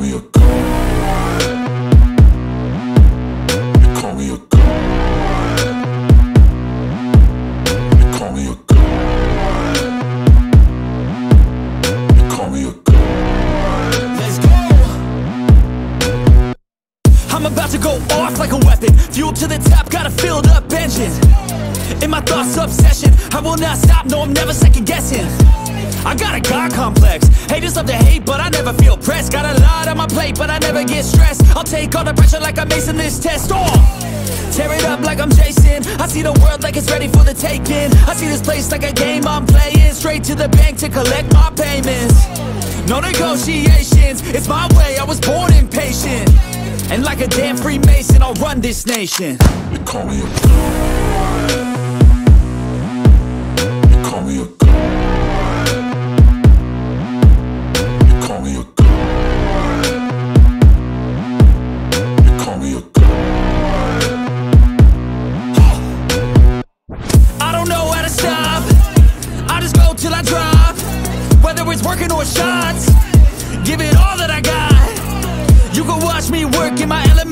I'm about to go off like a weapon. Fuel to the top, got a filled up engine. In my thoughts, obsession. I will not stop, no, I'm never second guessing. I got a God complex. Haters love to hate, but I never feel pressed. Got a lot on my plate, but I never get stressed. I'll take all the pressure like I'm acing this test. Oh! Tear it up like I'm Jason. I see the world like it's ready for the taking. I see this place like a game I'm playing. Straight to the bank to collect my payments. No negotiations, it's my way, I was born impatient. And like a damn Freemason, I'll run this nation. They call me a god. They call me a god. They call me a god. They call me a god. I don't know how to stop. I just go till I drop. Whether it's working or shots, give it all that I got. You can watch me work in my element.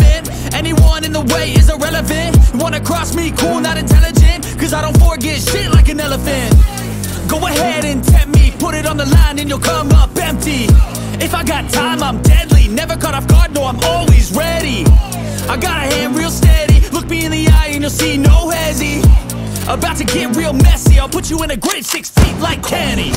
Anyone in the way is irrelevant. Wanna cross me, cool, not intelligent. Cause I don't forget shit like an elephant. Go ahead and tempt me. Put it on the line and you'll come up empty. If I got time, I'm deadly. Never caught off guard, no, I'm always ready. I got a hand real steady. Look me in the eye and you'll see no hezzy. About to get real messy. I'll put you in a grid 6 feet like candy.